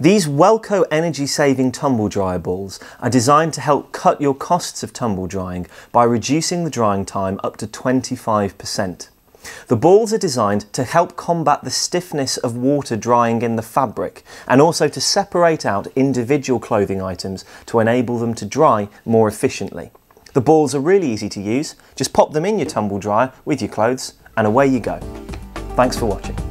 These Welco energy-saving tumble dryer balls are designed to help cut your costs of tumble drying by reducing the drying time up to 25%. The balls are designed to help combat the stiffness of water drying in the fabric and also to separate out individual clothing items to enable them to dry more efficiently. The balls are really easy to use, just pop them in your tumble dryer with your clothes and away you go. Thanks for watching.